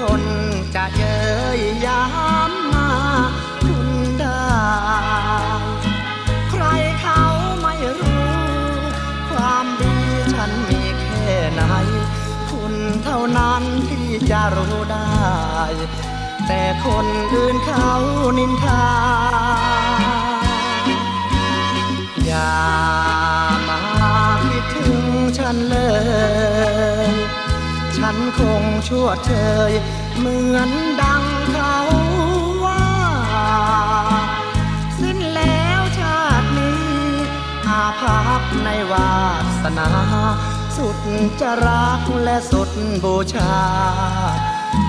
คนจะเย้ยย้ำมาคุณได้ใครเขาไม่รู้ความดีฉันมีแค่ไหนคุณเท่านั้นที่จะรู้ได้แต่คนอื่นเขานินทาอย่ามาคิดถึงฉันเลยฉันคงชั่วเชยเหมือนดังเขาว่าสิ้นแล้วชาตินี้อาภัพในวาสนาสุดจะรักและสุดบูชา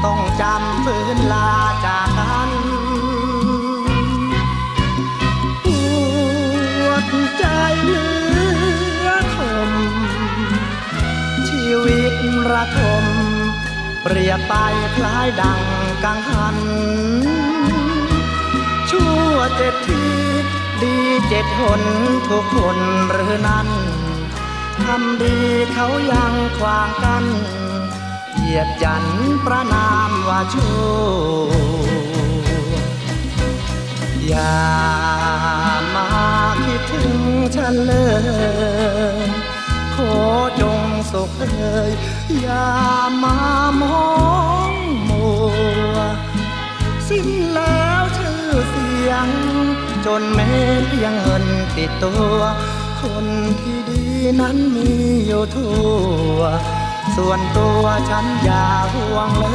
ต้องจำฝืนลาจากกันปวดใจเหลือทนชีวิตระทมเปรียบไปคล้ายดังกังหันชั่วเจ็ดทีดีเจ็ดหนทุกคนหรือนั้นทำดีเขายังขวางกันเหยียดยันประนามว่าชั่วอย่ามาคิดถึงฉันเลยขอจงสุขเอ่ยอย่ามามองมัวสิ้นแล้วชื่อเสียงจนแม้เพียงเงินติดตัวคนที่ดีนั้นมีอยู่ทั่วส่วนตัวฉันอย่าห่วงเลย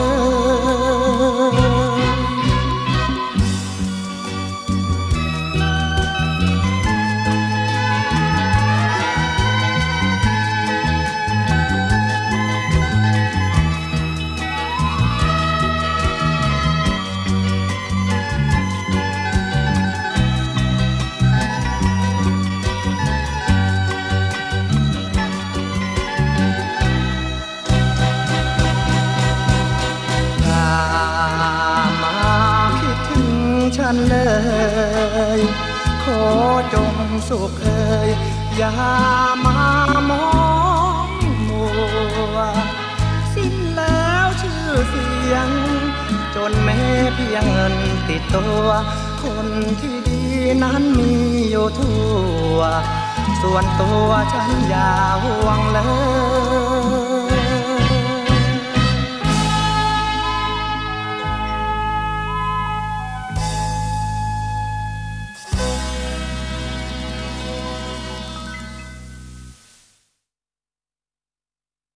เลยขอจงสุขเอ่ยอย่ามามองมัวสิ้นแล้วชื่อเสียงจนแม้เพียงเงินติดตัวคนที่ดีนั้นมีอยู่ทั่วส่วนตัวฉันอย่าห่วงเลย